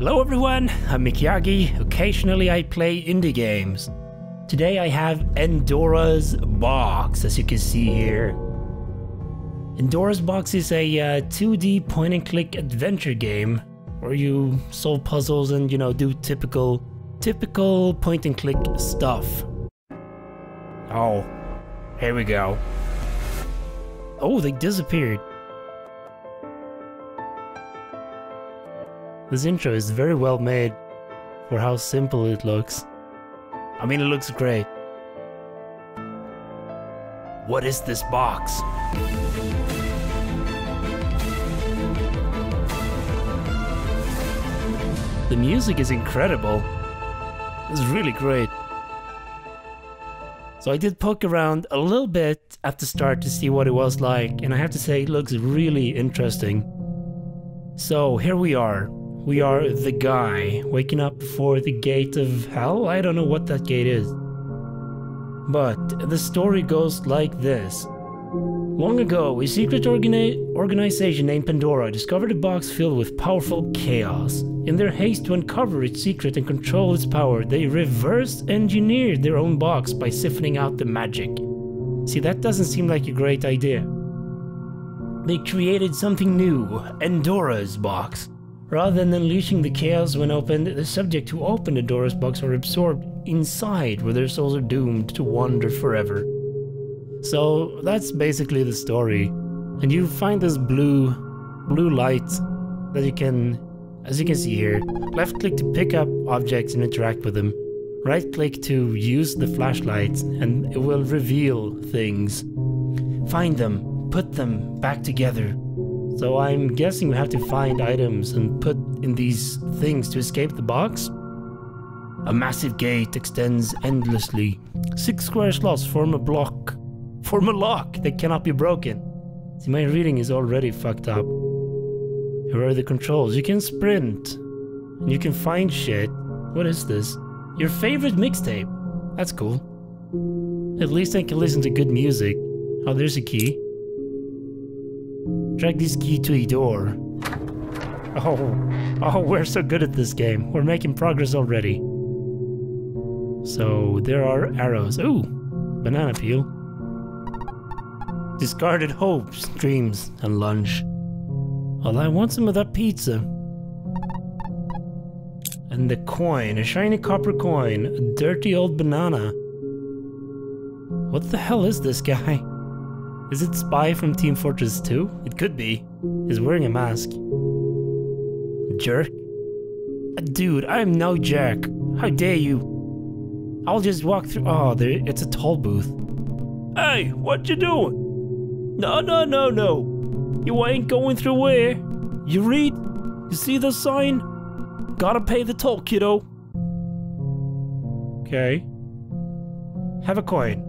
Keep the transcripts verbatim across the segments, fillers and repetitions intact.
Hello everyone, I'm McYawgi. Occasionally I play indie games. Today I have Pandora's Box, as you can see here. Pandora's Box is a uh, two D point and click adventure game where you solve puzzles and, you know, do typical, typical point and click stuff. Oh, here we go. Oh, they disappeared. This intro is very well made for how simple it looks. I mean, it looks great. What is this box? The music is incredible. It's really great. So I did poke around a little bit at the start to see what it was like, and I have to say it looks really interesting. So here we are. We are the guy waking up before the gate of hell. I don't know what that gate is. But the story goes like this. Long ago, a secret organi organization named Pandora discovered a box filled with powerful chaos. In their haste to uncover its secret and control its power, they reverse engineered their own box by siphoning out the magic. See, that doesn't seem like a great idea. They created something new, Pandora's box. Rather than unleashing the chaos when opened, the subject who opened Pandora's box are absorbed inside, where their souls are doomed to wander forever. So that's basically the story. And you find this blue, blue light that you can, as you can see here, left click to pick up objects and interact with them. Right click to use the flashlight and it will reveal things. Find them, put them back together. So I'm guessing we have to find items and put in these things to escape the box. A massive gate extends endlessly. Six square slots form a block. Form a lock that cannot be broken. See, my reading is already fucked up. Here are the controls. You can sprint. And you can find shit. What is this? Your favorite mixtape. That's cool. At least I can listen to good music. Oh, there's a key. Drag this key to a door. Oh, oh, we're so good at this game. We're making progress already. So there are arrows. Ooh, banana peel. Discarded hopes, dreams, and lunch. Well, I want some of that pizza. And the coin, a shiny copper coin, a dirty old banana. What the hell is this guy? Is it Spy from Team Fortress two? It could be. He's wearing a mask. Jerk. Dude, I am no jerk. How dare you? I'll just walk through. Oh, there, it's a toll booth. Hey, what you doing? No, no, no, no. You ain't going through here. You read? You see the sign? Gotta pay the toll, kiddo. Okay. Have a coin.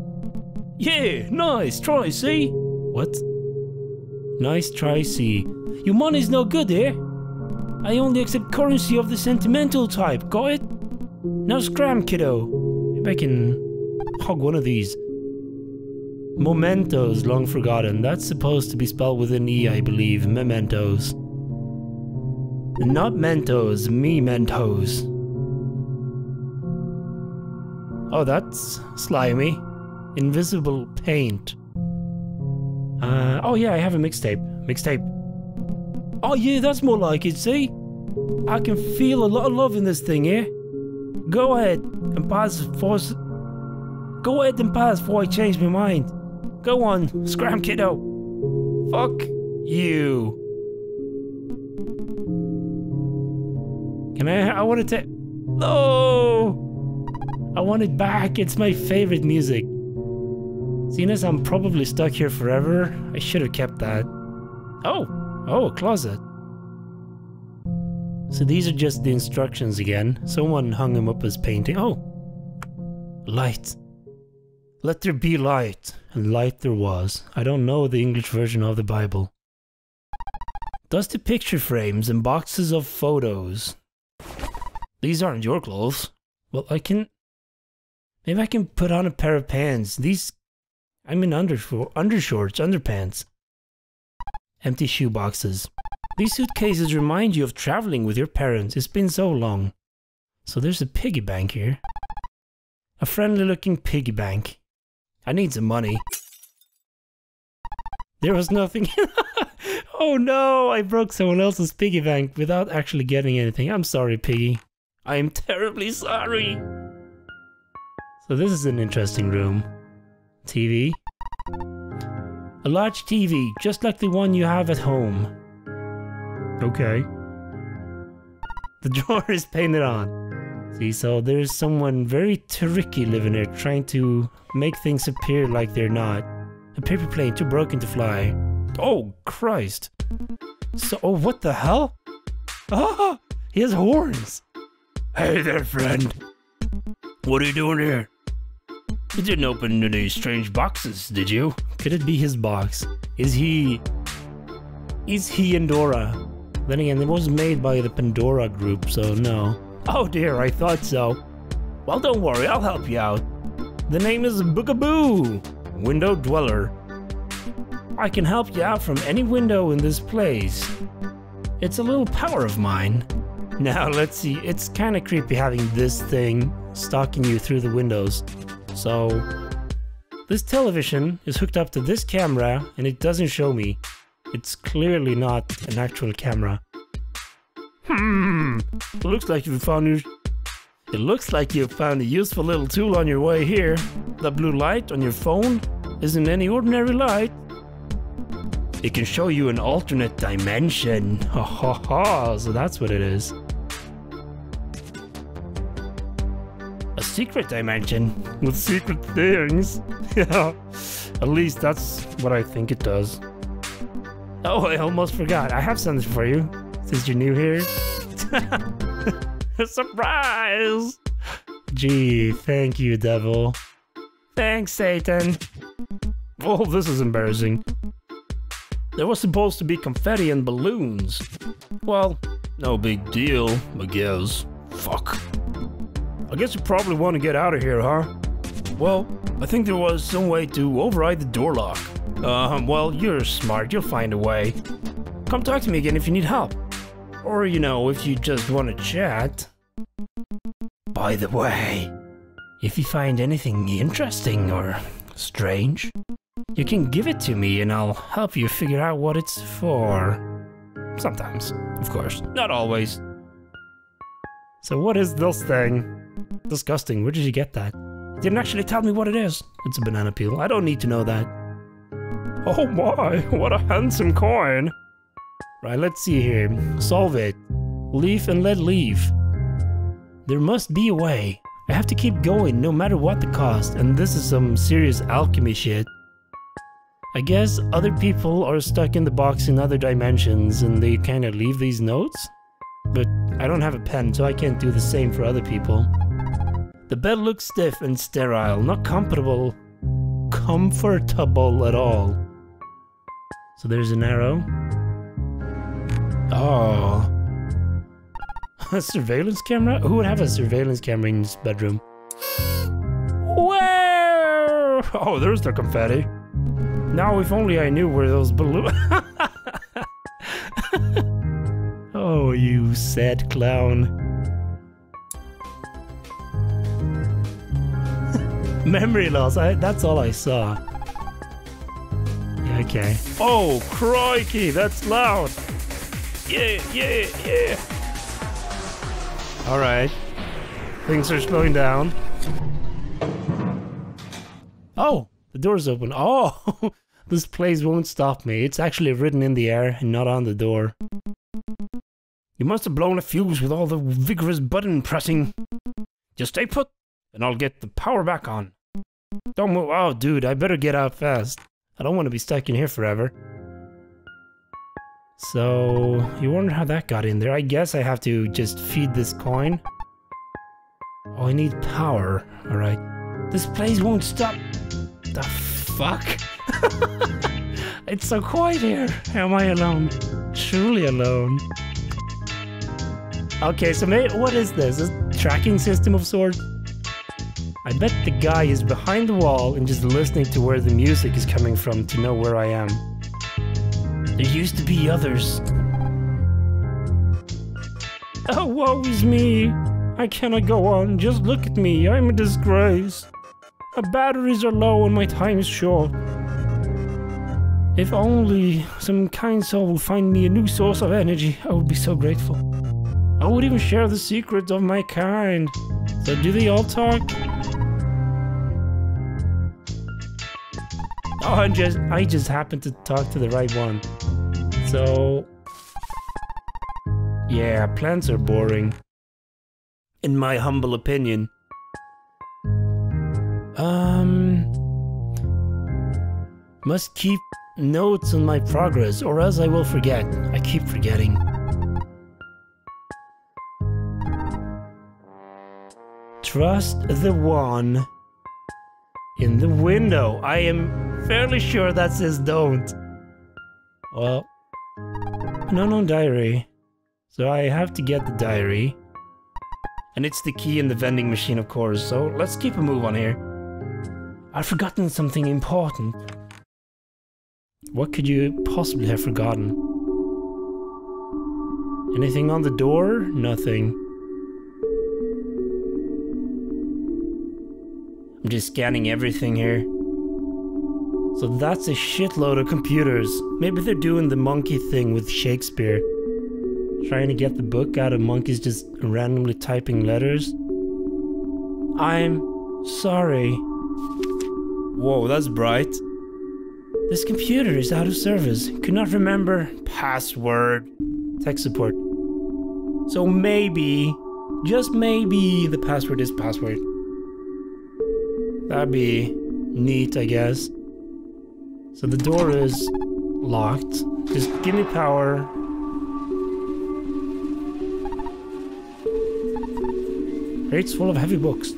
Yeah, nice try, see? What? Nice try, see. Your money's no good here. I only accept currency of the sentimental type, got it? Now scram, kiddo. Maybe I can hog one of these. Mementos, long forgotten. That's supposed to be spelled with an E, I believe. Mementos. Not Mentos, mementos. Oh, that's slimy. Invisible paint. Uh, oh yeah, I have a mixtape. Mixtape. Oh yeah, that's more like it, see? I can feel a lot of love in this thing here. Yeah? Go ahead and pass for... Go ahead and pass before I change my mind. Go on, scram kiddo. Fuck you. Can I... I want to take... No! I want it back, it's my favorite music. Seeing as I'm probably stuck here forever, I should have kept that. Oh! Oh, a closet. So these are just the instructions again. Someone hung him up as painting. Oh! Light. Let there be light. And light there was. I don't know the English version of the Bible. Dusty picture frames and boxes of photos. These aren't your clothes. Well, I can... Maybe I can put on a pair of pants. These... I'm in undershorts, undershorts, underpants. Empty shoe boxes. These suitcases remind you of traveling with your parents. It's been so long. So there's a piggy bank here. A friendly looking piggy bank. I need some money. There was nothing. Oh no, I broke someone else's piggy bank without actually getting anything. I'm sorry, Piggy. I am terribly sorry. So this is an interesting room. T V. A large T V, just like the one you have at home. Okay. The drawer is painted on. See, so there's someone very tricky living there, trying to make things appear like they're not. A paper plane too broken to fly. Oh, Christ. So, oh, what the hell? Ah, he has horns. Hey there, friend. What are you doing here? You didn't open any strange boxes, did you? Could it be his box? Is he... Is he Pandora? Then again, it was made by the Pandora group, so no. Oh dear, I thought so. Well, don't worry, I'll help you out. The name is Boogaboo, Window Dweller. I can help you out from any window in this place. It's a little power of mine. Now, let's see, it's kind of creepy having this thing stalking you through the windows. So, this television is hooked up to this camera and it doesn't show me. It's clearly not an actual camera. Hmm, looks like you found your... It looks like you found a useful little tool on your way here. The blue light on your phone isn't any ordinary light. It can show you an alternate dimension. Ha ha ha, so that's what it is. A secret dimension with secret things. Yeah, at least that's what I think it does. Oh, I almost forgot. I have something for you, since you're new here. Surprise! Gee, thank you, devil. Thanks, Satan. Oh, this is embarrassing. There was supposed to be confetti and balloons. Well, no big deal, I guess. Fuck. I guess you probably want to get out of here, huh? Well, I think there was some way to override the door lock. Um, well, you're smart, you'll find a way. Come talk to me again if you need help. Or, you know, if you just want to chat. By the way, if you find anything interesting or strange, you can give it to me and I'll help you figure out what it's for. Sometimes, of course. Not always. So what is this thing? Disgusting, where did you get that? You didn't actually tell me what it is. It's a banana peel, I don't need to know that. Oh my, what a handsome coin! Right, let's see here. Solve it. Leave and let leave. There must be a way. I have to keep going no matter what the cost, and this is some serious alchemy shit. I guess other people are stuck in the box in other dimensions and they kinda leave these notes? But I don't have a pen, so I can't do the same for other people. The bed looks stiff and sterile, not comfortable. Comfortable at all. So there's an arrow. Oh. A surveillance camera? Who would have a surveillance camera in this bedroom? Where? Oh, there's the confetti. Now if only I knew where those balloons... Oh, you sad clown. Memory loss, I, that's all I saw. Yeah, okay. Oh, crikey, that's loud! Yeah, yeah, yeah! Alright. Things are slowing down. Oh! The door's open. Oh! This place won't stop me. It's actually written in the air and not on the door. You must have blown a fuse with all the vigorous button pressing. Just stay put, and I'll get the power back on. Don't move. Oh, dude, I better get out fast. I don't want to be stuck in here forever. So, you wonder how that got in there. I guess I have to just feed this coin. Oh, I need power. Alright. This place won't stop. The fuck? It's so quiet here. Am I alone? Truly alone. Okay, so mate, what is this? A tracking system of sorts? I bet the guy is behind the wall and just listening to where the music is coming from to know where I am. There used to be others. Oh, woe is me! I cannot go on, just look at me, I'm a disgrace. My batteries are low and my time is short. If only some kind soul would find me a new source of energy, I would be so grateful. I would even share the secrets of my kind. So do they all talk? Oh, I just, I just happened to talk to the right one. So... yeah, plants are boring. In my humble opinion. Um... Must keep notes on my progress, or else I will forget. I keep forgetting. Trust the one in the window. I am fairly sure that says don't. Well, no, no diary. So I have to get the diary. And it's the key in the vending machine, of course, so let's keep a move on here. I've forgotten something important. What could you possibly have forgotten? Anything on the door? Nothing. I'm just scanning everything here. So that's a shitload of computers. Maybe they're doing the monkey thing with Shakespeare. Trying to get the book out of monkeys just randomly typing letters. I'm sorry. Whoa, that's bright. This computer is out of service. Could not remember password. Tech support. So maybe, just maybe, the password is password. That'd be neat, I guess. So the door is locked. Just give me power. Crates full of heavy books.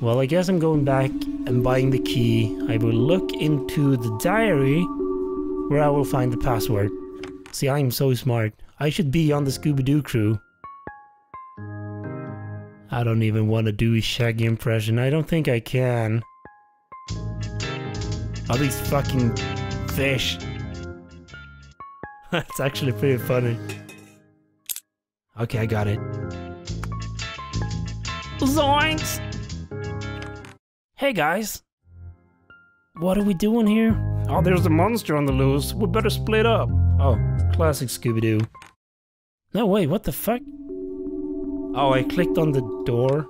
Well, I guess I'm going back and buying the key. I will look into the diary where I will find the password. See, I'm so smart. I should be on the Scooby-Doo crew. I don't even want to do a Shaggy impression. I don't think I can. All these fucking fish. That's actually pretty funny. Okay, I got it. Zoinks! Hey guys! What are we doing here? Oh, there's a monster on the loose. We better split up. Oh, classic Scooby-Doo. No, wait, what the fuck? Oh, I clicked on the door.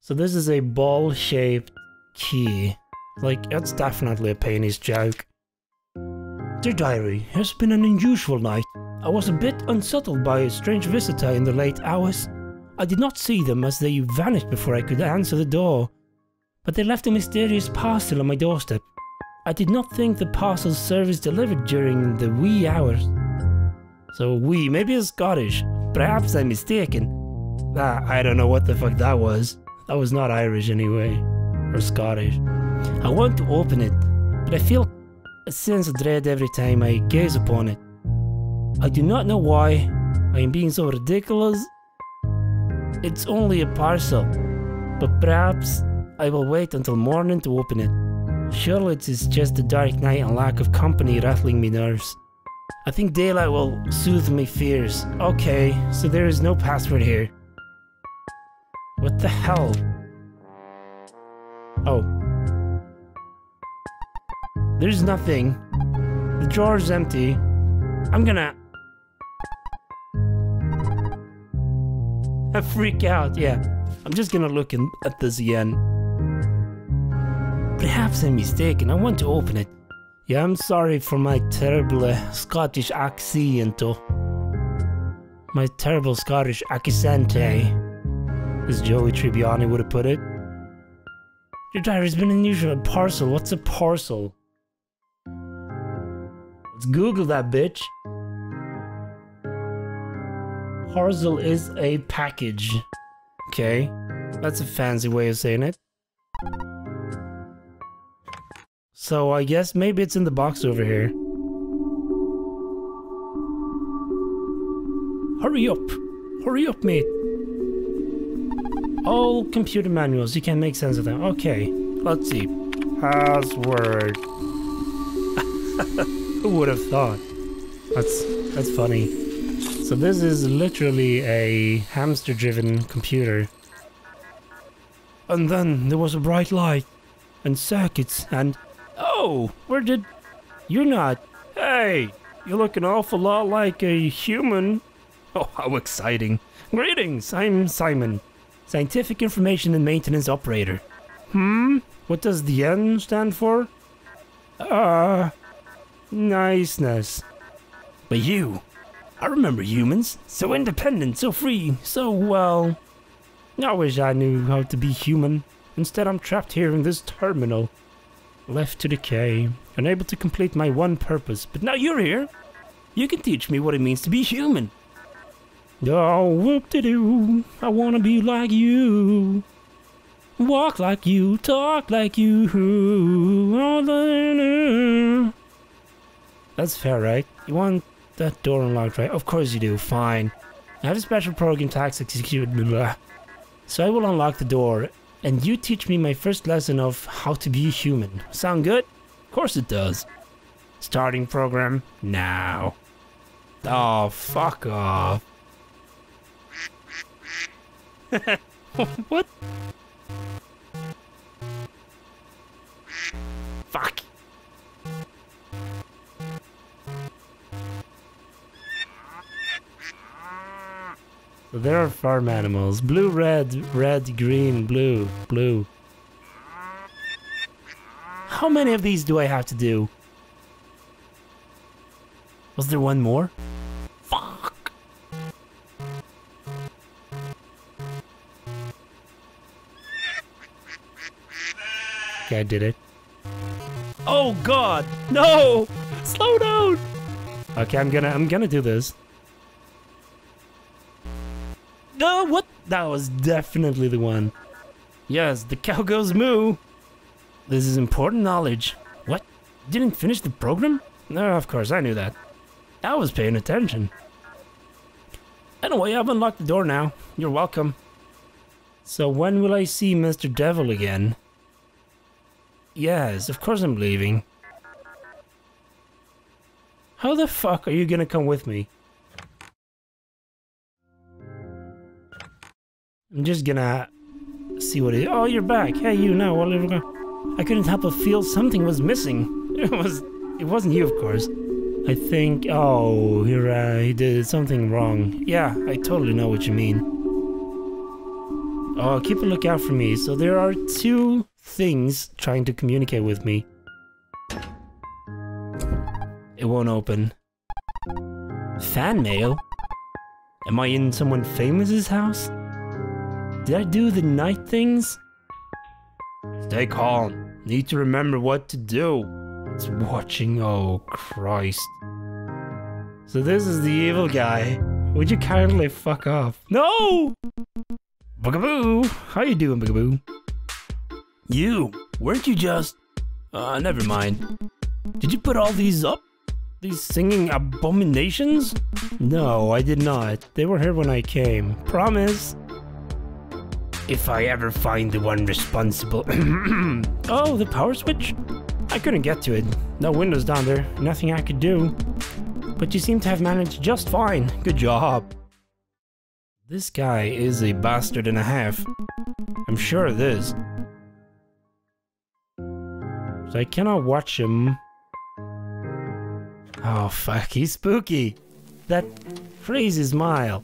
So this is a ball-shaped key. Like, that's definitely a panties joke. Dear diary, it has been an unusual night. I was a bit unsettled by a strange visitor in the late hours. I did not see them as they vanished before I could answer the door, but they left a mysterious parcel on my doorstep. I did not think the parcel service delivered during the wee hours. So wee, maybe it's Scottish. Perhaps I'm mistaken. Ah, I don't know what the fuck that was. That was not Irish anyway, or Scottish. I want to open it, but I feel a sense of dread every time I gaze upon it. I do not know why I am being so ridiculous. It's only a parcel, but perhaps I will wait until morning to open it. Surely it is just the dark night and lack of company rattling me nerves. I think daylight will soothe my fears. Okay, so there is no password here. What the hell? Oh. There's nothing. The drawer is empty. I'm gonna... I freak out, yeah. I'm just gonna look in at this again. Perhaps I'm mistaken, I want to open it. Yeah, I'm sorry for my terrible uh, Scottish accent. My terrible Scottish accent, as Joey Tribbiani would have put it. Your diary's been unusual. A parcel, what's a parcel? Let's Google that bitch. Parcel is a package. Okay, that's a fancy way of saying it. So I guess maybe it's in the box over here. Hurry up! Hurry up, mate! All computer manuals, you can make sense of them. Okay, let's see. Password. Who would have thought? That's, that's funny. So this is literally a hamster-driven computer. And then there was a bright light and circuits and... Oh! Where did... You're not... Hey! You look an awful lot like a human. Oh, how exciting. Greetings, I'm Simon. Scientific Information and Maintenance Operator. Hmm? What does the N stand for? Uh... Niceness. But you... I remember humans. So independent, so free, so well... I wish I knew how to be human. Instead, I'm trapped here in this terminal. Left to decay, unable to complete my one purpose. But now you're here! You can teach me what it means to be human. Oh, whoop-de-doo, I wanna be like you. Walk like you, talk like you. That's fair, right? You want that door unlocked, right? Of course you do, fine. I have a special program tax execute, blah. So I will unlock the door, and you teach me my first lesson of how to be human. Sound good? Of course it does. Starting program now. Oh, fuck off. What? Fuck. So there are farm animals. Blue, red, red, green, blue, blue. How many of these do I have to do? Was there one more? Fuck! Okay, I did it. Oh god! No! Slow down! Okay, I'm gonna, I'm gonna do this. No, what? That was definitely the one. Yes, the cow goes moo. This is important knowledge. What? Didn't finish the program? No, of course, I knew that. I was paying attention. Anyway, I've unlocked the door now. You're welcome. So when will I see Mister Devil again? Yes, of course I'm leaving. How the fuck are you gonna come with me? I'm just gonna see what it is. Oh, you're back. Hey, you now. I couldn't help but feel something was missing. It was... It wasn't you, of course. I think... Oh, you're, uh, he did something wrong. Yeah, I totally know what you mean. Oh, keep a lookout for me. So there are two things trying to communicate with me. It won't open. Fan mail? Am I in someone famous's house? Did I do the night things? Stay calm. Need to remember what to do. It's watching. Oh, Christ. So this is the evil guy. Would you kindly fuck off? No! Boogaboo! How you doing, Boogaboo? You! Weren't you just... Uh, never mind. Did you put all these up? These singing abominations? No, I did not. They were here when I came. Promise! If I ever find the one responsible... Oh, the power switch? I couldn't get to it. No windows down there. Nothing I could do. But you seem to have managed just fine. Good job. This guy is a bastard and a half. I'm sure of this. So I cannot watch him. Oh fuck, he's spooky. That crazy smile.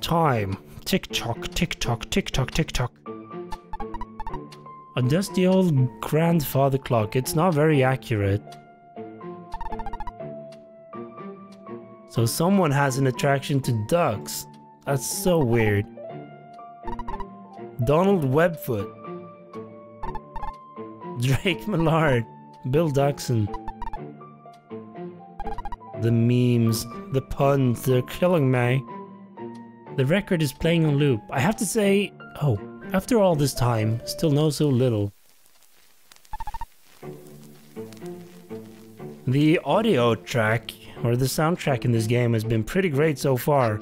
Time. Tick-tock, tick-tock, tick-tock, tick-tock. Oh, that's the old grandfather clock. It's not very accurate. So someone has an attraction to ducks. That's so weird. Donald Webfoot. Drake Millard. Bill Duxon. The memes, the puns, they're killing me. The record is playing on loop. I have to say... Oh, after all this time, still know so little. The audio track, or the soundtrack in this game has been pretty great so far.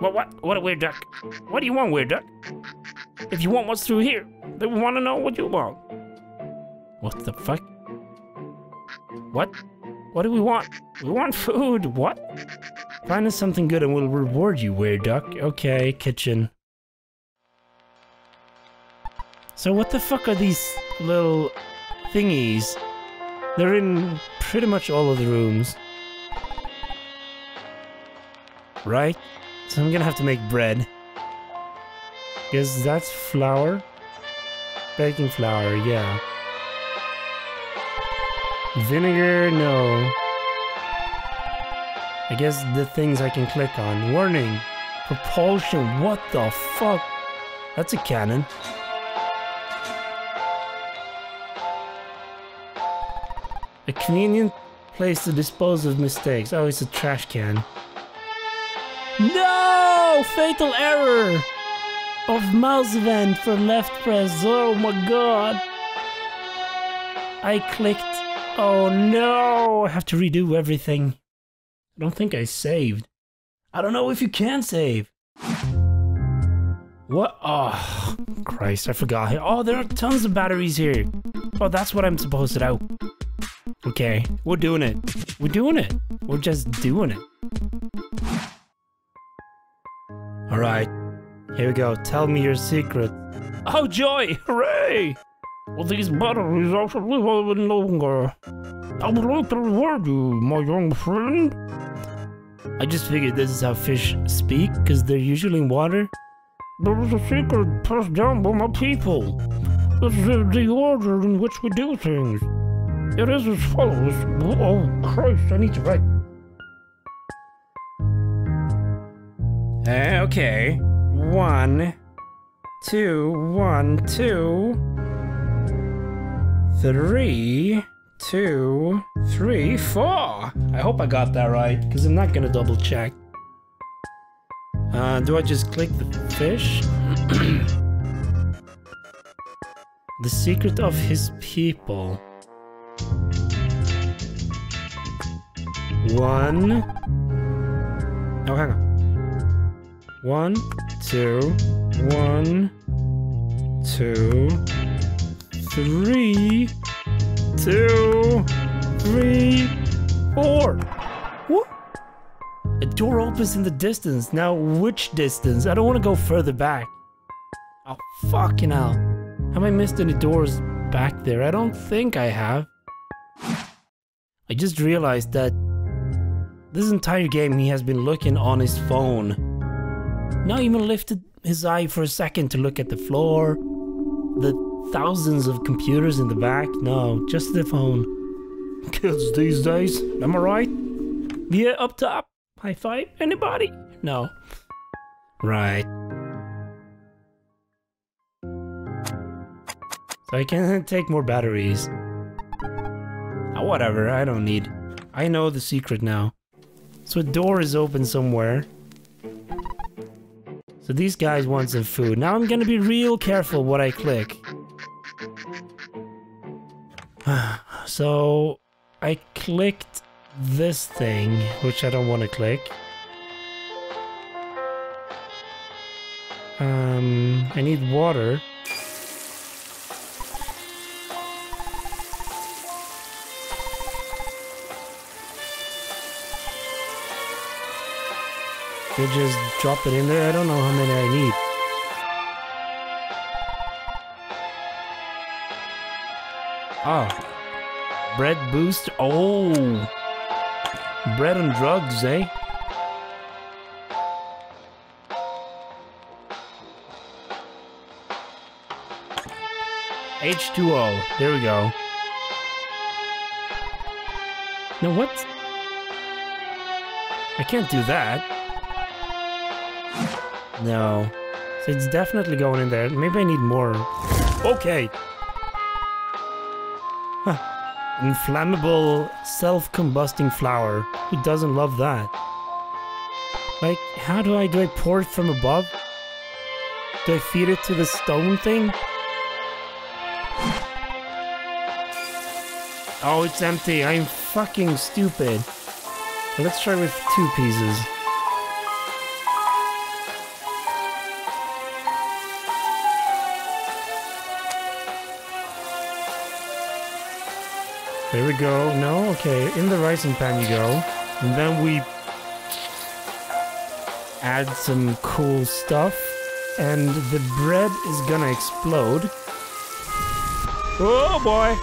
What, what, what a weird duck. What do you want, weird duck? If you want what's through here, then we want to know what you want. What the fuck? What? What do we want? We want food, what? Find us something good and we'll reward you, Weirduck. Okay, kitchen. So what the fuck are these little thingies? They're in pretty much all of the rooms. Right? So I'm gonna have to make bread. Because that's flour. Baking flour, yeah. Vinegar, no. I guess the things I can click on. Warning! Propulsion, what the fuck? That's a cannon. A convenient place to dispose of mistakes. Oh, it's a trash can. No! Fatal error! Of mouse vent for left press. Oh my god! I clicked. Oh no! I have to redo everything. I don't think I saved. I don't know if you can save. What? Oh, Christ, I forgot. Oh, there are tons of batteries here. Oh, that's what I'm supposed to do. Okay, we're doing it. We're doing it. We're just doing it. Alright, here we go. Tell me your secret. Oh, joy! Hooray! Well, these batteries I should live a bit longer. I would like to reward you, my young friend. I just figured this is how fish speak, because they're usually in water. There is a secret passed down by my people. This is the order in which we do things. It is as follows. Oh, Christ, I need to write. Uh, okay. One, two, one, two, three, two, three, four. I hope I got that right, because I'm not gonna double check. Uh, do I just click the fish? The secret of his people. One. Oh, hang on. One, two, one, two, three, two, three, four. What? A door opens in the distance. Now, which distance? I don't want to go further back. Oh, fucking hell. Have I missed any doors back there? I don't think I have. I just realized that this entire game he has been looking on his phone. Not even lifted his eye for a second to look at the floor, the thousands of computers in the back. No, just the phone. Kids these days, am I right? Yeah, up top. High five, anybody? No. Right. So I can't take more batteries. Oh, whatever, I don't need. I know the secret now. So a door is open somewhere. So these guys want some food. Now I'm gonna be real careful what I click. So I clicked this thing, which I don't want to click. Um, I need water. They just drop it in there. I don't know how many I need. Oh. Bread boost. Oh. Bread and drugs, eh? H two O. There we go. No, what? I can't do that. No. So it's definitely going in there. Maybe I need more. Okay. Huh. Inflammable, self-combusting flour. Who doesn't love that? Like, how do I... do I pour it from above? Do I feed it to the stone thing? Oh, it's empty. I'm fucking stupid. Let's try with two pieces. There we go. No? Okay. In the rising pan you go. And then we add some cool stuff. And the bread is gonna explode. Oh boy!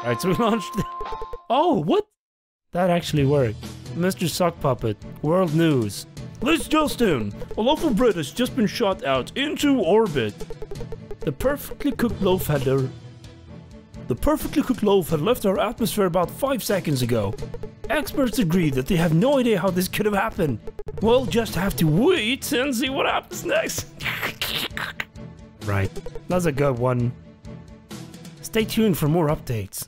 Alright, so we launched that. Oh, what? That actually worked. Mister Sock Puppet, world news. Let's Justin! A loaf of bread has just been shot out into orbit. The perfectly cooked loaf had their... The perfectly cooked loaf had left our atmosphere about five seconds ago. Experts agree that they have no idea how this could have happened. We'll just have to wait and see what happens next. Right, that's a good one. Stay tuned for more updates.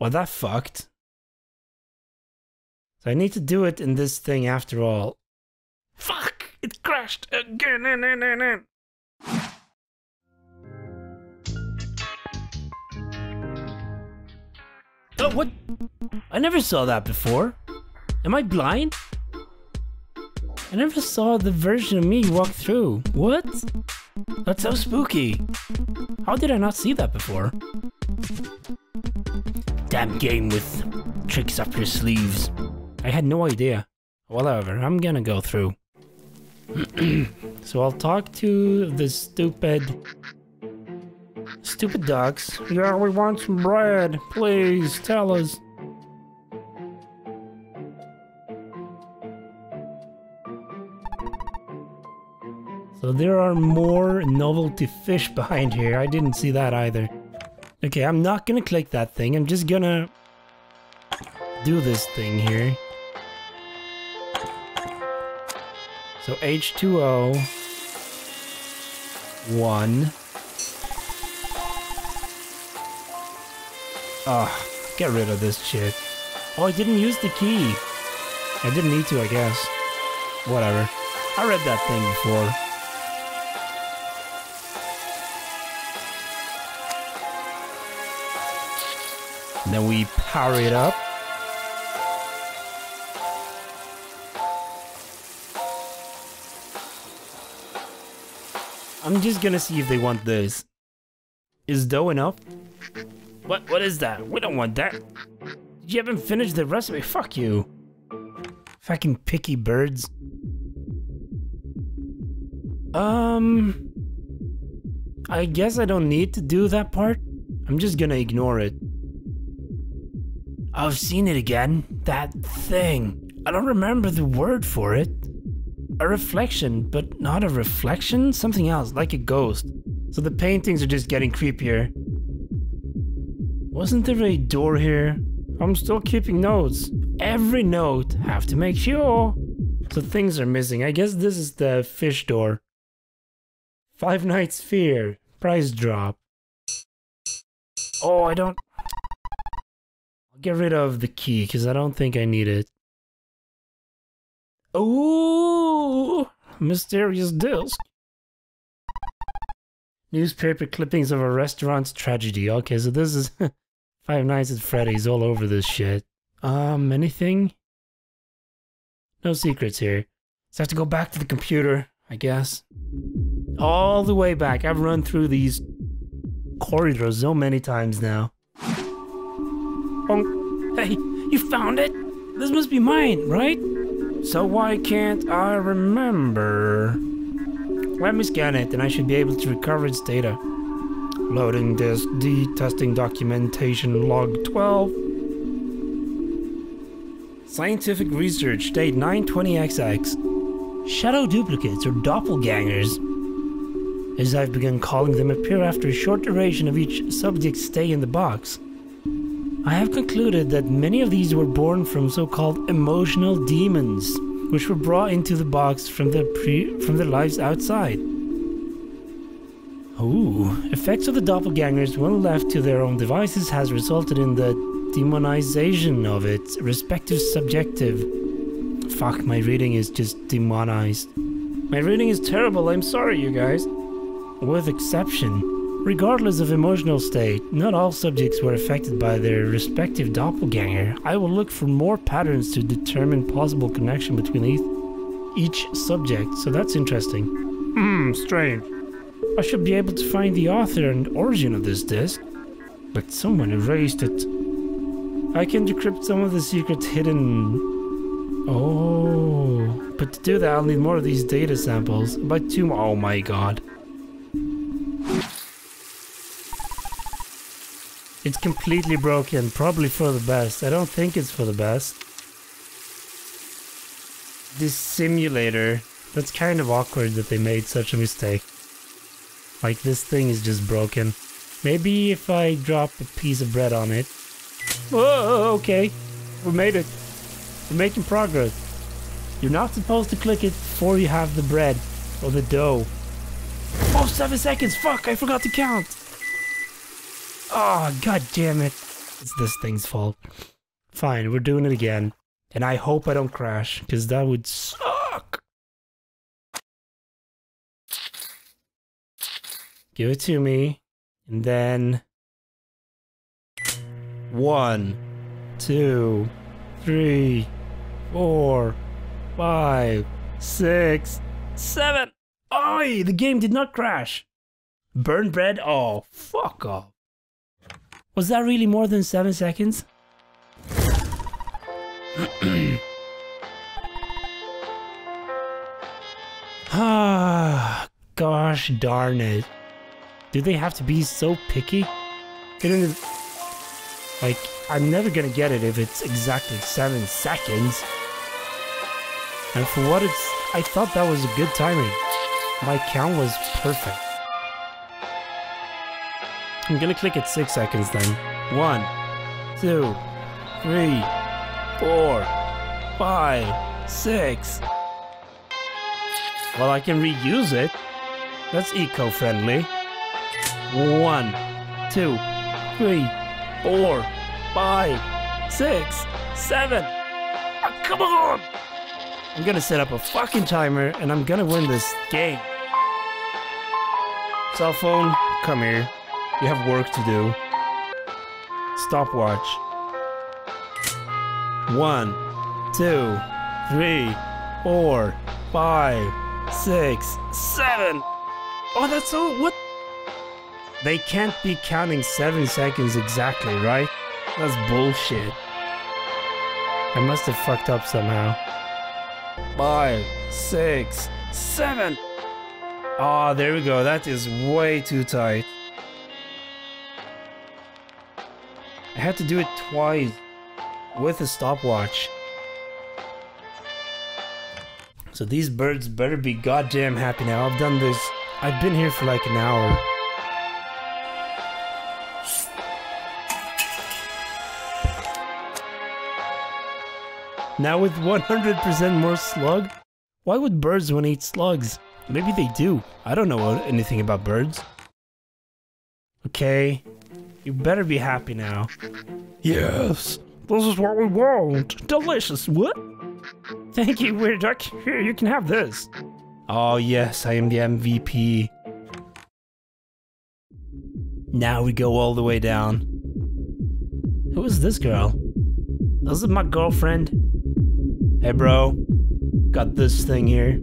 Well, that fucked. So I need to do it in this thing after all. Fuck! It crashed again! In, in, in, in. Oh, what? I never saw that before. Am I blind? I never saw the version of me walk through. What? That's so spooky. How did I not see that before? Damn game with tricks up your sleeves. I had no idea. Whatever, I'm gonna go through. So I'll talk to the stupid... Stupid ducks. Yeah, we want some bread. Please, tell us. So there are more novelty fish behind here. I didn't see that either. Okay, I'm not gonna click that thing. I'm just gonna do this thing here. So H two O. One. Ugh, get rid of this shit. Oh, I didn't use the key. I didn't need to, I guess. Whatever. I read that thing before. Then we power it up. I'm just gonna see if they want this. Is dough enough? What? What is that? We don't want that. You haven't finished the recipe. Fuck you. Fucking picky birds. Um... I guess I don't need to do that part. I'm just gonna ignore it. I've seen it again. That thing. I don't remember the word for it. A reflection, but not a reflection? Something else, like a ghost. So the paintings are just getting creepier. Wasn't there a door here? I'm still keeping notes. Every note. Have to make sure. So things are missing. I guess this is the fish door. Five Nights Fear. Price drop. Oh, I don't... Get rid of the key, because I don't think I need it. Ooh! Mysterious disc. Newspaper clippings of a restaurant's tragedy. Okay, so this is Five Nights at Freddy's all over this shit. Um, anything? No secrets here. So I have to go back to the computer, I guess. All the way back. I've run through these corridors so many times now. Hey, you found it? This must be mine, right? So why can't I remember? Let me scan it and I should be able to recover its data. Loading disk D, testing documentation log twelve. Scientific research, date nine twenty X X. Shadow duplicates or doppelgangers, as I've begun calling them, appear after a short duration of each subject's stay in the box. I have concluded that many of these were born from so-called emotional demons, which were brought into the box from their pre from their lives outside. Ooh, effects of the doppelgangers when left to their own devices has resulted in the demonization of its respective subjective. Fuck, my reading is just demonized. My reading is terrible, I'm sorry you guys. With exception. Regardless of emotional state, not all subjects were affected by their respective doppelganger. I will look for more patterns to determine possible connection between each subject, so that's interesting. Hmm, strange. I should be able to find the author and origin of this disc, but someone erased it. I can decrypt some of the secrets hidden. Oh, but to do that, I'll need more of these data samples. By two, oh my god. It's completely broken, probably for the best. I don't think it's for the best. This simulator, that's kind of awkward that they made such a mistake. Like, this thing is just broken. Maybe if I drop a piece of bread on it. Oh, okay. We made it. We're making progress. You're not supposed to click it before you have the bread or the dough. Oh, seven seconds! Fuck, I forgot to count! Oh, god damn it. It's this thing's fault. Fine, we're doing it again. And I hope I don't crash, because that would suck. Give it to me. And then... One, two, three, four, five, six, seven. Oi, the game did not crash. Burn bread? Oh, fuck off. Was that really more than seven seconds? Ah, gosh darn it. Do they have to be so picky? Couldn't it, like, I'm never gonna get it if it's exactly seven seconds. And for what it's, I thought that was a good timing. My count was perfect. I'm gonna click at six seconds then. One, two, three, four, five, six. Well, I can reuse it. That's eco-friendly. One, two, three, four, five, six, seven. Oh, come on! I'm gonna set up a fucking timer and I'm gonna win this game. Cell phone, come here. You have work to do. Stopwatch. One, two, three, four, five, six, seven. Oh, that's all. What? They can't be counting seven seconds exactly, right? That's bullshit. I must have fucked up somehow. Five, six, seven. Ah, there we go. That is way too tight. I had to do it twice with a stopwatch. So these birds better be goddamn happy now. I've done this. I've been here for like an hour. Now with one hundred percent more slug? Why would birds want to eat slugs? Maybe they do. I don't know anything about birds. Okay. You better be happy now. Yes, this is what we want. Delicious, what? Thank you, Weirduck. Here, you can have this. Oh yes, I am the M V P. Now we go all the way down. Who is this girl? This is my girlfriend. Hey bro, got this thing here.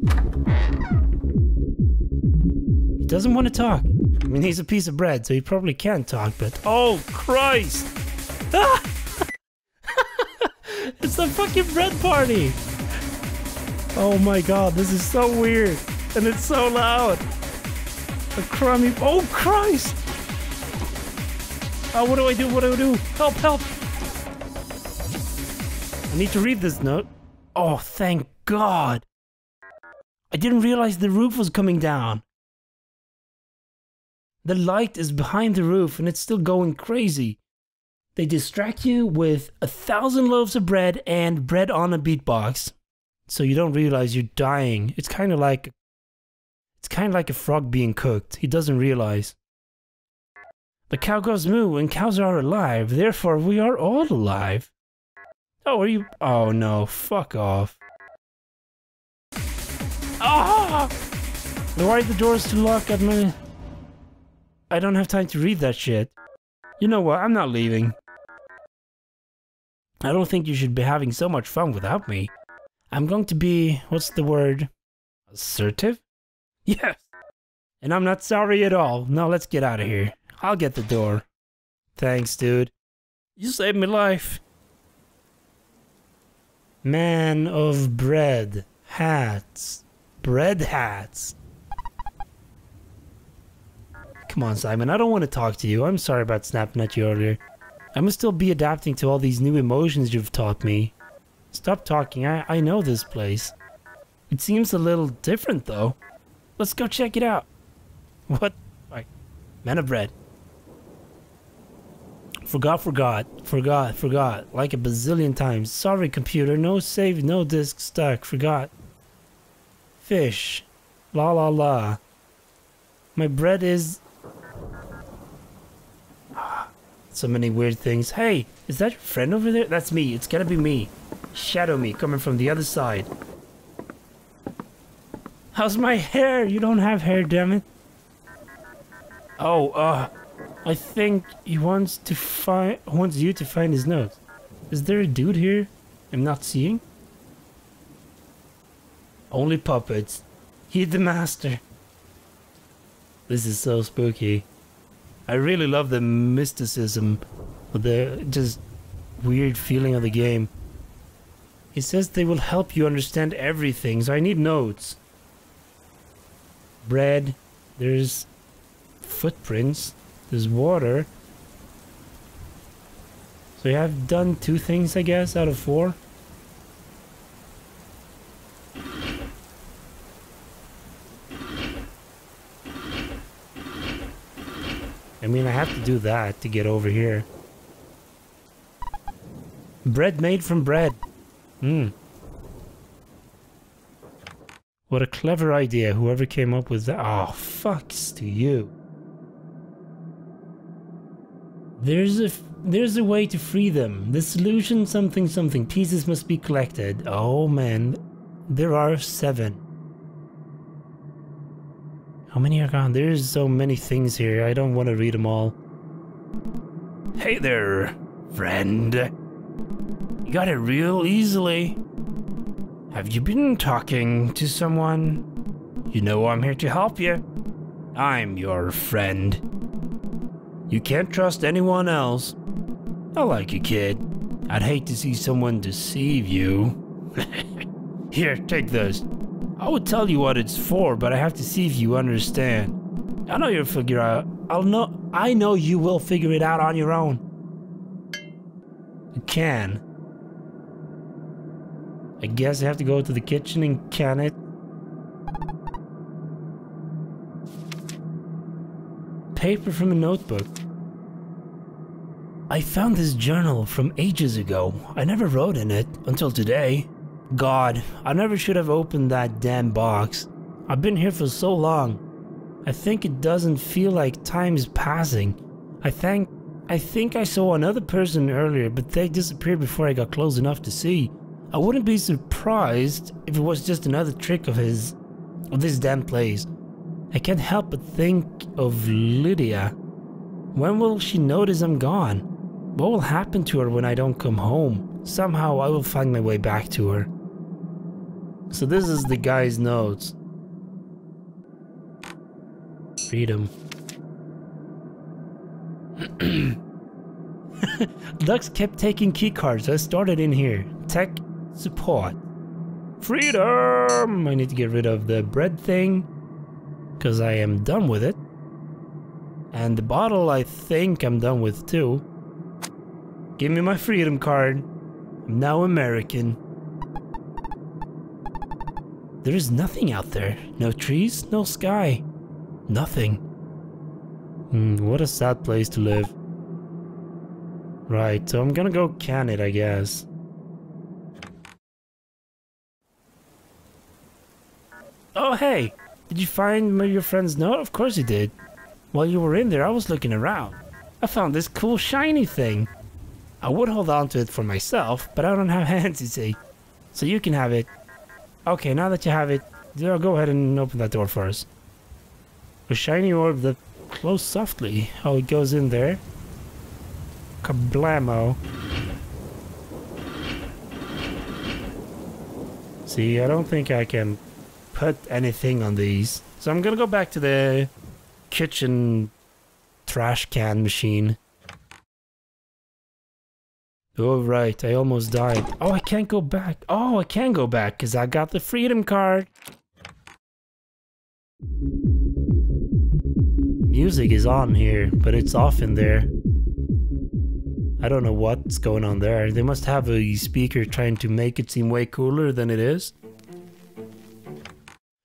He doesn't want to talk. I mean, he's a piece of bread, so he probably can talk, but... Oh, Christ! Ah! It's a fucking bread party! Oh my god, this is so weird! And it's so loud! A crummy... Oh, Christ! Oh, what do I do? What do I do? Help, help! I need to read this note. Oh, thank god! I didn't realize the roof was coming down. The light is behind the roof and it's still going crazy. They distract you with a thousand loaves of bread and bread on a beatbox. So you don't realize you're dying. It's kind of like... It's kind of like a frog being cooked. He doesn't realize. The cow goes moo and cows are alive. Therefore, we are all alive. Oh, are you... Oh no, fuck off. Ah! Why are the doors to lock at my... I don't have time to read that shit. You know what, I'm not leaving. I don't think you should be having so much fun without me. I'm going to be, what's the word? Assertive? Yes! And I'm not sorry at all. Now let's get out of here. I'll get the door. Thanks, dude. You saved my life. Man of bread. Hats. Bread hats. Come on, Simon. I don't want to talk to you. I'm sorry about snapping at you earlier. I must still be adapting to all these new emotions you've taught me. Stop talking. I, I know this place. It seems a little different, though. Let's go check it out. What? Right. Man of bread. Forgot, forgot, forgot, forgot, like a bazillion times. Sorry, computer, no save, no disk stuck, forgot. Fish. La la la. My bread is... So many weird things. Hey, is that your friend over there? That's me, it's gotta be me. Shadow me, coming from the other side. How's my hair? You don't have hair, damn it. Oh, uh... I think he wants to find wants you to find his notes. Is there a dude here I'm not seeing? Only puppets. He's the master. This is so spooky. I really love the mysticism, the just weird feeling of the game. He says they will help you understand everything, so I need notes. Bread. There's footprints. There's water. So you have done two things, I guess, out of four. I mean, I have to do that to get over here. Bread made from bread. Hmm. What a clever idea, whoever came up with that. Oh, fucks to you. There's a, there's a way to free them. The solution something something. Pieces must be collected. Oh man. There are seven. How many are gone? There's so many things here. I don't want to read them all. Hey there, friend. You got it real easily. Have you been talking to someone? You know I'm here to help you. I'm your friend. You can't trust anyone else. I like you, kid. I'd hate to see someone deceive you. Here, take this. I would tell you what it's for, but I have to see if you understand. I know you'll figure out. I'll know. I know you will figure it out on your own. You can. I guess I have to go to the kitchen and can it. Paper from a notebook. I found this journal from ages ago. I never wrote in it until today. God, I never should have opened that damn box. I've been here for so long. I think it doesn't feel like time's passing. I think I think I saw another person earlier, but they disappeared before I got close enough to see. I wouldn't be surprised if it was just another trick of his of this damn place. I can't help but think of Lydia. When will she notice I'm gone? What will happen to her when I don't come home? Somehow I will find my way back to her. So this is the guy's notes. Read them. Ducks kept taking keycards. I started in here. Tech support. Freedom! I need to get rid of the bread thing, because I am done with it. And the bottle I think I'm done with too. Give me my freedom card. I'm now American. There is nothing out there. No trees, no sky. Nothing. Mm, what a sad place to live. Right, so I'm gonna go can it, I guess. Oh hey! Did you find your friend's note? Of course you did. While you were in there, I was looking around. I found this cool shiny thing. I would hold on to it for myself, but I don't have hands, you see. So you can have it. Okay, now that you have it, go ahead and open that door for us. A shiny orb that closed softly. Oh, it goes in there. Kablamo. See, I don't think I can put anything on these, so I'm gonna go back to the kitchen trash can machine. Oh, right. I almost died. Oh, I can't go back. Oh, I can go back because I got the freedom card. Music is on here, but it's off in there. I don't know what's going on there. They must have a speaker trying to make it seem way cooler than it is.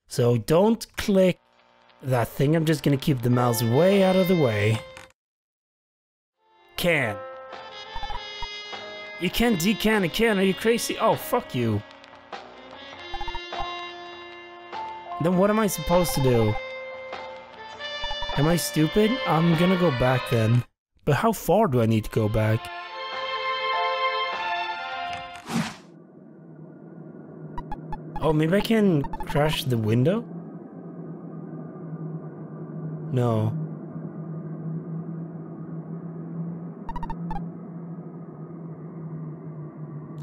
So don't click that thing. I'm just gonna keep the mouse way out of the way. Can. You can't decan a can, are you crazy? Oh, fuck you. Then what am I supposed to do? Am I stupid? I'm gonna go back then. But how far do I need to go back? Oh, maybe I can crash the window? No.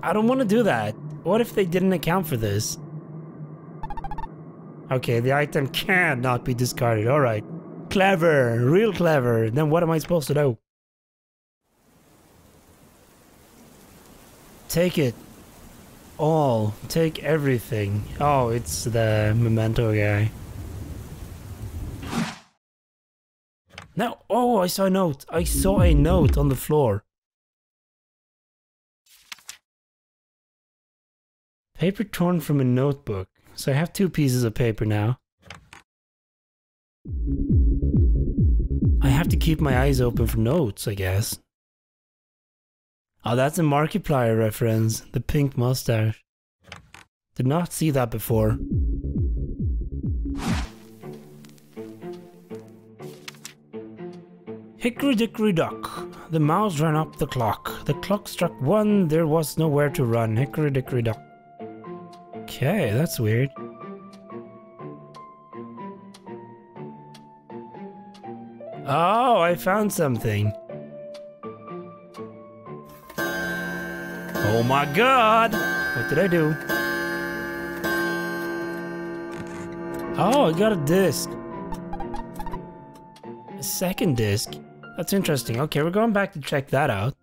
I don't want to do that. What if they didn't account for this? Okay, the item cannot be discarded. All right. Clever. Real clever. Then what am I supposed to do? Take it. All. Take everything. Oh, it's the memento guy. No. Oh, I saw a note. I saw a note on the floor. Paper torn from a notebook. So I have two pieces of paper now. I have to keep my eyes open for notes, I guess. Oh, that's a Markiplier reference. The pink mustache. Did not see that before. Hickory dickory dock. The mouse ran up the clock. The clock struck one. There was nowhere to run. Hickory dickory dock. Okay, that's weird. Oh, I found something. Oh my god! What did I do? Oh, I got a disc. A second disc? That's interesting. Okay, we're going back to check that out.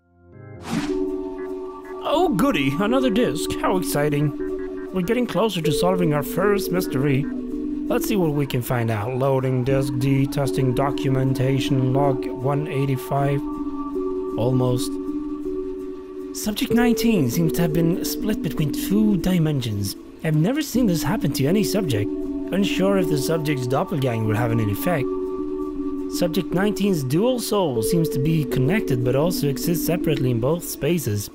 Oh goody, another disc. How exciting. We're getting closer to solving our first mystery. Let's see what we can find out. Loading disk D, testing documentation, log one eighty-five. Almost. Subject nineteen seems to have been split between two dimensions. I've never seen this happen to any subject. Unsure if the subject's doppelganger would have an effect. Subject nineteen's dual soul seems to be connected but also exists separately in both spaces.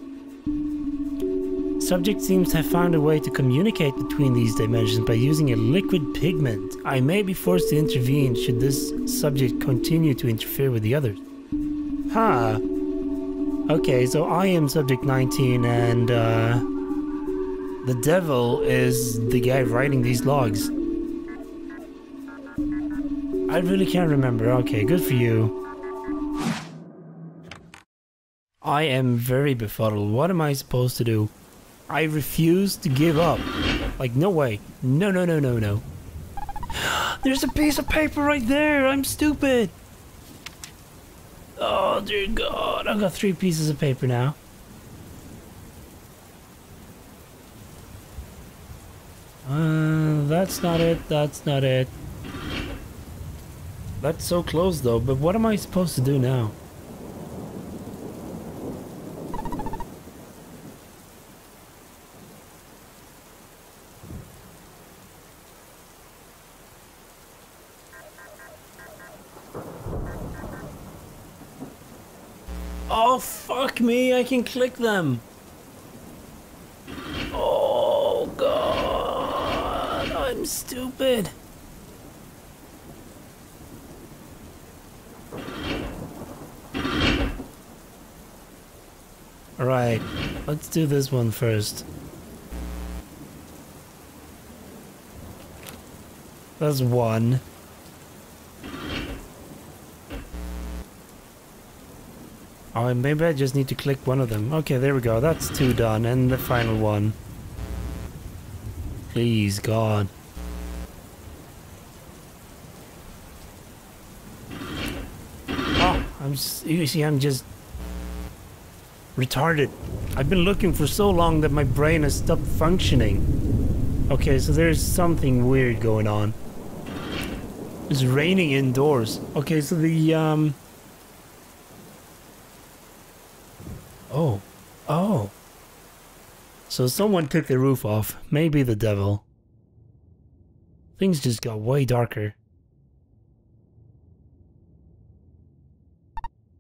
Subject seems to have found a way to communicate between these dimensions by using a liquid pigment. I may be forced to intervene should this subject continue to interfere with the others. Huh. Okay, so I am subject nineteen and uh, the devil is the guy writing these logs. I really can't remember. Okay, good for you. I am very befuddled. What am I supposed to do? I refuse to give up. Like, no way. No, no, no, no, no. There's a piece of paper right there. I'm stupid. Oh, dear God. I've got three pieces of paper now. Uh, that's not it. That's not it. That's so close, though. But what am I supposed to do now? Oh, fuck me, I can click them. Oh, God, I'm stupid. All right, let's do this one first. That's one. Oh, maybe I just need to click one of them. Okay, there we go. That's two done. And the final one. Please, God. Oh, I'm... You see, I'm just... Retarded. I've been looking for so long that my brain has stopped functioning. Okay, so there's something weird going on. It's raining indoors. Okay, so the, um... Oh. Oh. So someone took the roof off. Maybe the devil. Things just got way darker.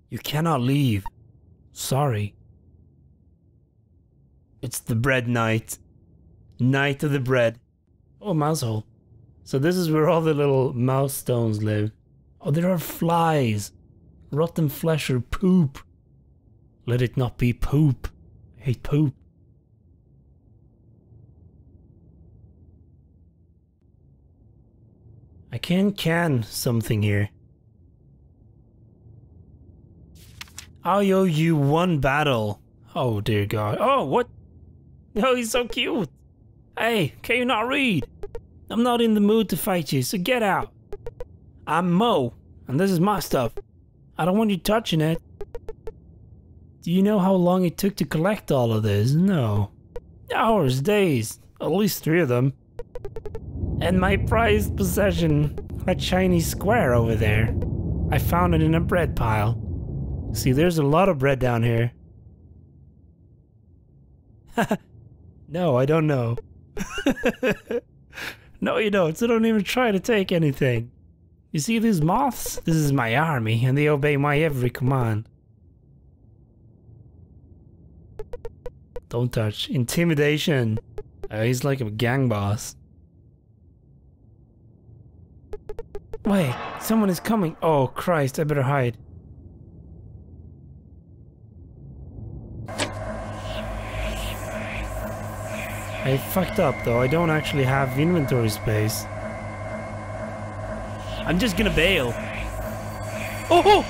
You cannot leave. Sorry. It's the bread night. Night of the bread. Oh, mouse hole. So this is where all the little mouse stones live. Oh, there are flies. Rotten flesh or poop. Let it not be poop. I hate poop. I can can something here. I owe you one battle. Oh dear God. Oh, what? Oh, he's so cute. Hey, can you not read? I'm not in the mood to fight you, so get out. I'm Mo, and this is my stuff. I don't want you touching it. Do you know how long it took to collect all of this? No. Hours, days. At least three of them. And my prized possession, that shiny square over there. I found it in a bread pile. See, there's a lot of bread down here. No, I don't know. No, you don't, so don't even try to take anything. You see these moths? This is my army, and they obey my every command. Don't touch. Intimidation. Uh, he's like a gang boss. Wait, someone is coming. Oh, Christ, I better hide. I fucked up though, I don't actually have inventory space. I'm just gonna bail. Oh! Oh!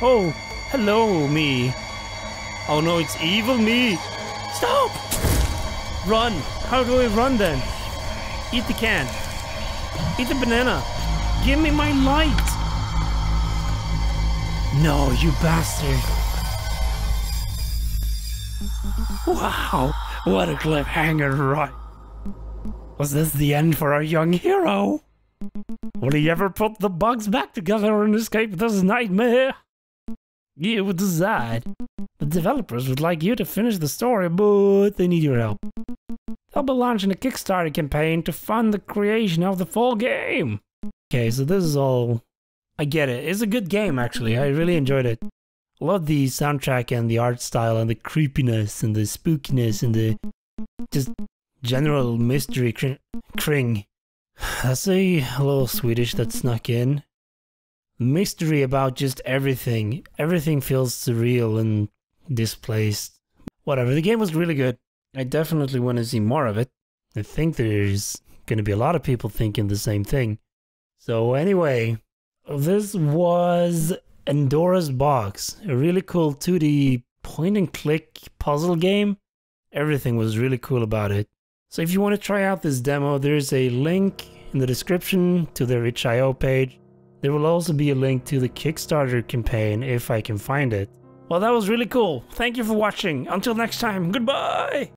Oh! Hello, me. Oh no, it's evil me! Stop! Run! How do I run then? Eat the can. Eat the banana. Give me my light! No, you bastard. Wow! What a cliffhanger, right? Was this the end for our young hero? Will he ever put the bugs back together and escape this nightmare? You would decide. The developers would like you to finish the story, but they need your help. They'll be launching a Kickstarter campaign to fund the creation of the full game. Okay, so this is all... I get it. It's a good game, actually. I really enjoyed it. I love the soundtrack and the art style and the creepiness and the spookiness and the just general mystery cr cring. That's a little Swedish that snuck in. Mystery about just everything. Everything feels surreal and displaced. Whatever, the game was really good. I definitely want to see more of it. I think there's going to be a lot of people thinking the same thing. So anyway, this was... Pandora's Box, a really cool two D point-and-click puzzle game. Everything was really cool about it. So if you want to try out this demo, there's a link in the description to their itch dot i o page. There will also be a link to the Kickstarter campaign if I can find it. Well, that was really cool. Thank you for watching. Until next time, goodbye!